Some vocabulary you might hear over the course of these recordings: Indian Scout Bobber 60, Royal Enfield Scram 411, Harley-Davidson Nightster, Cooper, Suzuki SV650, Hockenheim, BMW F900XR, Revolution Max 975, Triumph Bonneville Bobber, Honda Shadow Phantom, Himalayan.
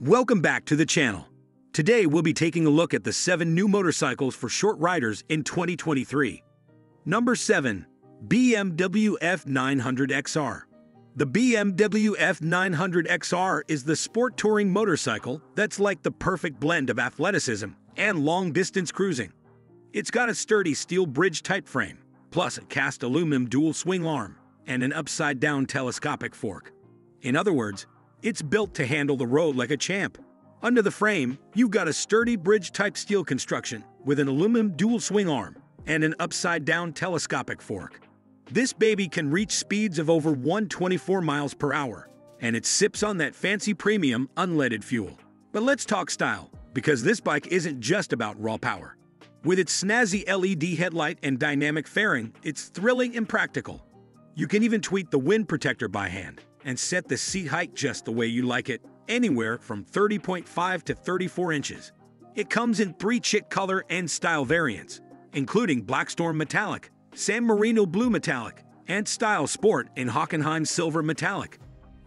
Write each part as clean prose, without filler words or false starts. Welcome back to the channel. Today we'll be taking a look at the 7 new motorcycles for short riders in 2023. Number 7. BMW F900XR. The BMW F900XR is the sport touring motorcycle that's like the perfect blend of athleticism and long-distance cruising. It's got a sturdy steel bridge-type frame, plus a cast aluminum dual swing arm and an upside-down telescopic fork. In other words, it's built to handle the road like a champ. Under the frame, you've got a sturdy bridge-type steel construction with an aluminum dual swing arm and an upside-down telescopic fork. This baby can reach speeds of over 124 miles per hour, and it sips on that fancy premium unleaded fuel. But let's talk style, because this bike isn't just about raw power. With its snazzy LED headlight and dynamic fairing, it's thrilling and practical. You can even tweak the wind protector by hand and set the seat height just the way you like it, anywhere from 30.5 to 34 inches. It comes in 3 chic color and style variants, including Blackstorm Metallic, San Marino Blue Metallic, and Style Sport in Hockenheim Silver Metallic.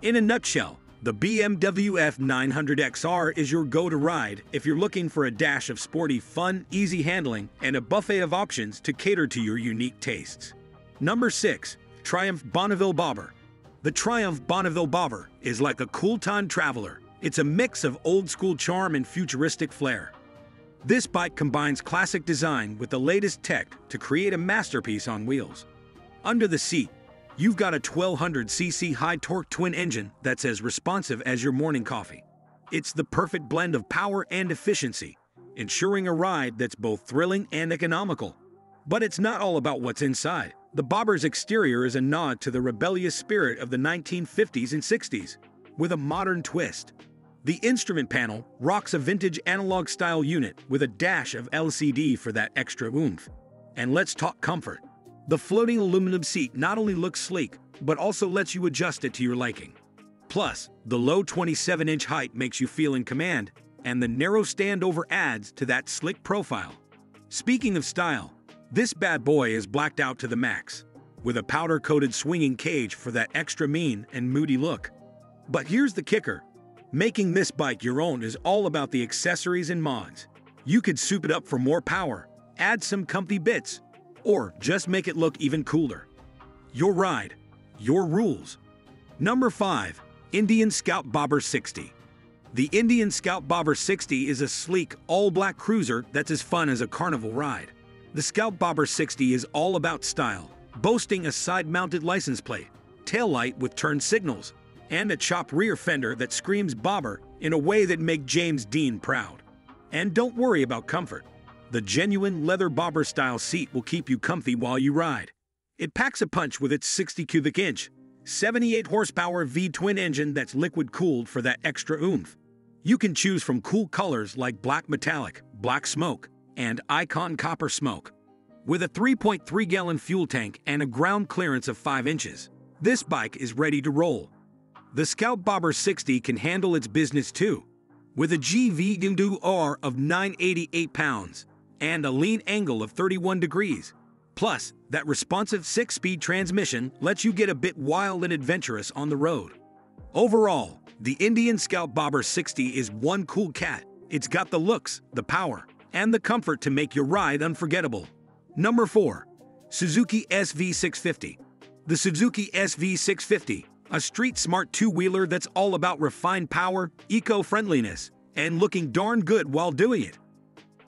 In a nutshell, the BMW F900XR is your go-to ride if you're looking for a dash of sporty fun, easy handling, and a buffet of options to cater to your unique tastes. Number 6. Triumph Bonneville Bobber. The Triumph Bonneville Bobber is like a cool-time traveler. It's a mix of old-school charm and futuristic flair. This bike combines classic design with the latest tech to create a masterpiece on wheels. Under the seat, you've got a 1200cc high-torque twin engine that's as responsive as your morning coffee. It's the perfect blend of power and efficiency, ensuring a ride that's both thrilling and economical. But it's not all about what's inside. The Bobber's exterior is a nod to the rebellious spirit of the 1950s and 60s, with a modern twist. The instrument panel rocks a vintage analog-style unit with a dash of LCD for that extra oomph. And let's talk comfort. The floating aluminum seat not only looks sleek, but also lets you adjust it to your liking. Plus, the low 27-inch height makes you feel in command, and the narrow standover adds to that slick profile. Speaking of style, this bad boy is blacked out to the max, with a powder-coated swinging cage for that extra mean and moody look. But here's the kicker. Making this bike your own is all about the accessories and mods. You could soup it up for more power, add some comfy bits, or just make it look even cooler. Your ride, your rules. Number 5. Indian Scout Bobber 60. The Indian Scout Bobber 60 is a sleek, all-black cruiser that's as fun as a carnival ride. The Scout Bobber 60 is all about style, boasting a side-mounted license plate, taillight with turn signals, and a chopped rear fender that screams bobber in a way that makes James Dean proud. And don't worry about comfort. The genuine leather bobber-style seat will keep you comfy while you ride. It packs a punch with its 60 cubic inch, 78 horsepower V-twin engine that's liquid-cooled for that extra oomph. You can choose from cool colors like black metallic, black smoke, and Icon Copper Smoke. With a 3.3-gallon fuel tank and a ground clearance of 5 inches, this bike is ready to roll. The Scout Bobber 60 can handle its business too, with a GVR of 988 pounds and a lean angle of 31 degrees. Plus, that responsive 6-speed transmission lets you get a bit wild and adventurous on the road. Overall, the Indian Scout Bobber 60 is one cool cat. It's got the looks, the power, and the comfort to make your ride unforgettable. Number 4. Suzuki SV650. The Suzuki SV650, a street-smart two-wheeler that's all about refined power, eco-friendliness, and looking darn good while doing it.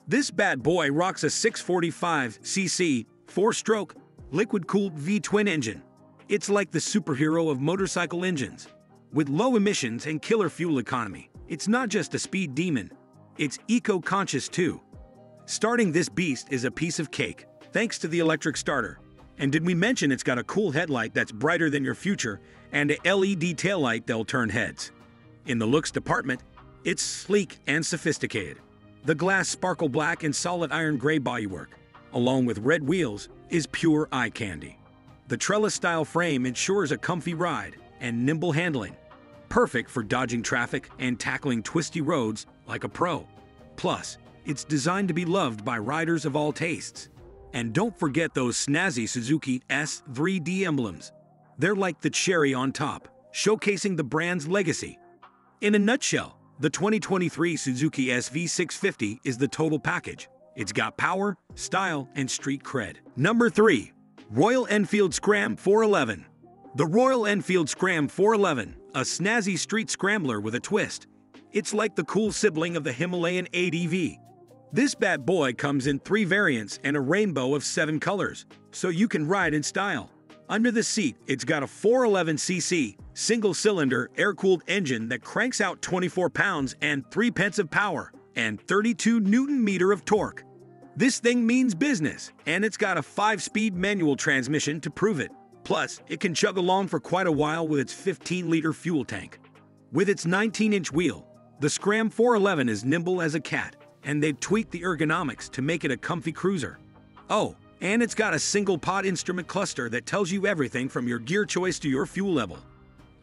This bad boy rocks a 645cc, 4-stroke, liquid-cooled V-twin engine. It's like the superhero of motorcycle engines. With low emissions and killer fuel economy, it's not just a speed demon. It's eco-conscious too. Starting this beast is a piece of cake, thanks to the electric starter. And did we mention it's got a cool headlight that's brighter than your future and a LED taillight that'll turn heads? In the looks department, it's sleek and sophisticated. The glass sparkle black and solid iron gray bodywork, along with red wheels, is pure eye candy. The trellis-style frame ensures a comfy ride and nimble handling, perfect for dodging traffic and tackling twisty roads like a pro. Plus, it's designed to be loved by riders of all tastes. And don't forget those snazzy Suzuki S3D emblems. They're like the cherry on top, showcasing the brand's legacy. In a nutshell, The 2023 Suzuki SV650 is the total package. It's got power, style, and street cred. Number 3. Royal Enfield Scram 411. The Royal Enfield Scram 411, a snazzy street scrambler with a twist. It's like the cool sibling of the Himalayan ADV. This bad boy comes in 3 variants and a rainbow of 7 colors, so you can ride in style. Under the seat, it's got a 411cc, single-cylinder, air-cooled engine that cranks out 24 pounds and 3 pence of power, and 32 Newton-meter of torque. This thing means business, and it's got a 5-speed manual transmission to prove it. Plus, it can chug along for quite a while with its 15-liter fuel tank. With its 19-inch wheel, the Scram 411 is nimble as a cat, and they've tweaked the ergonomics to make it a comfy cruiser. Oh, and it's got a single-pod instrument cluster that tells you everything from your gear choice to your fuel level.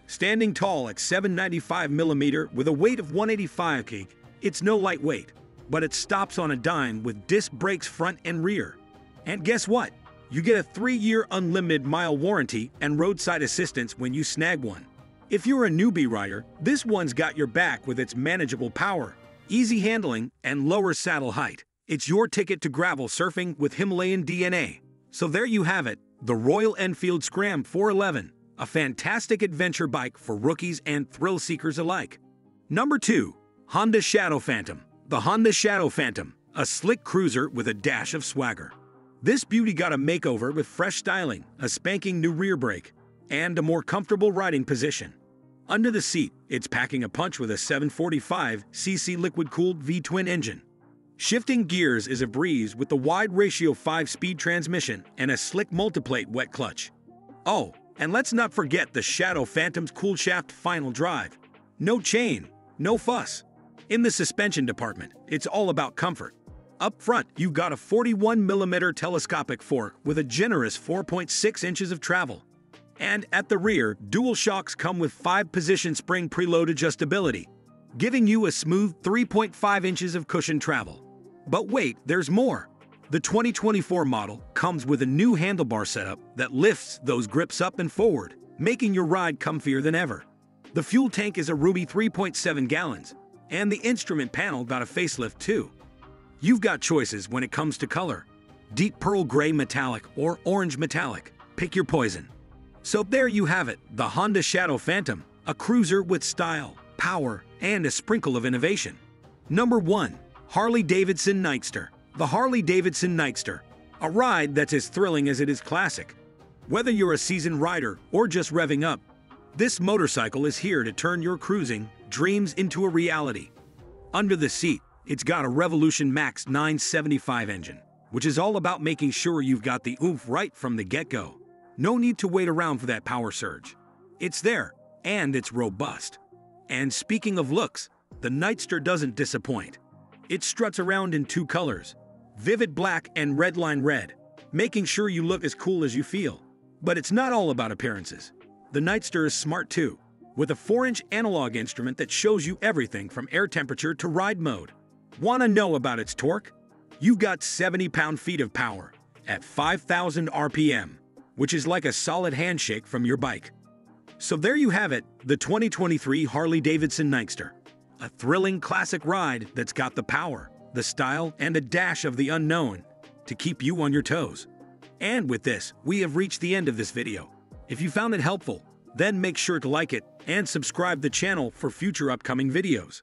Standing tall at 795mm with a weight of 185 kg, it's no lightweight, but it stops on a dime with disc brakes front and rear. And guess what? You get a 3-year unlimited mile warranty and roadside assistance when you snag one. If you're a newbie rider, this one's got your back with its manageable power, easy handling, and lower saddle height. It's your ticket to gravel surfing with Himalayan DNA. So there you have it, the Royal Enfield Scram 411, a fantastic adventure bike for rookies and thrill seekers alike. Number 2. Honda Shadow Phantom. The Honda Shadow Phantom, a slick cruiser with a dash of swagger. This beauty got a makeover with fresh styling, a spanking new rear brake, and a more comfortable riding position. Under the seat, it's packing a punch with a 745cc liquid-cooled V-twin engine. Shifting gears is a breeze with the wide-ratio 5-speed transmission and a slick multiplate wet clutch. Oh, and let's not forget the Shadow Phantom's cool shaft final drive. No chain, no fuss. In the suspension department, it's all about comfort. Up front, you got a 41mm telescopic fork with a generous 4.6 inches of travel. And at the rear, dual shocks come with 5-position spring preload adjustability, giving you a smooth 3.5 inches of cushion travel. But wait, there's more. The 2024 model comes with a new handlebar setup that lifts those grips up and forward, making your ride comfier than ever. The fuel tank is a roomy 3.7 gallons, and the instrument panel got a facelift too. You've got choices when it comes to color. Deep pearl gray metallic or orange metallic, pick your poison. So there you have it, the Honda Shadow Phantom, a cruiser with style, power, and a sprinkle of innovation. Number 1. Harley-Davidson Nightster. The Harley-Davidson Nightster, a ride that's as thrilling as it is classic. Whether you're a seasoned rider or just revving up, this motorcycle is here to turn your cruising dreams into a reality. Under the seat, it's got a Revolution Max 975 engine, which is all about making sure you've got the oomph right from the get-go. No need to wait around for that power surge. It's there, and it's robust. And speaking of looks, the Nightster doesn't disappoint. It struts around in 2 colors, vivid black and redline red, making sure you look as cool as you feel. But it's not all about appearances. The Nightster is smart too, with a 4-inch analog instrument that shows you everything from air temperature to ride mode. Wanna know about its torque? You've got 70 pound-feet of power at 5,000 RPM, which is like a solid handshake from your bike. So there you have it, the 2023 Harley-Davidson Nightster, a thrilling classic ride that's got the power, the style, and a dash of the unknown to keep you on your toes. And with this, we have reached the end of this video. If you found it helpful, then make sure to like it and subscribe the channel for future upcoming videos.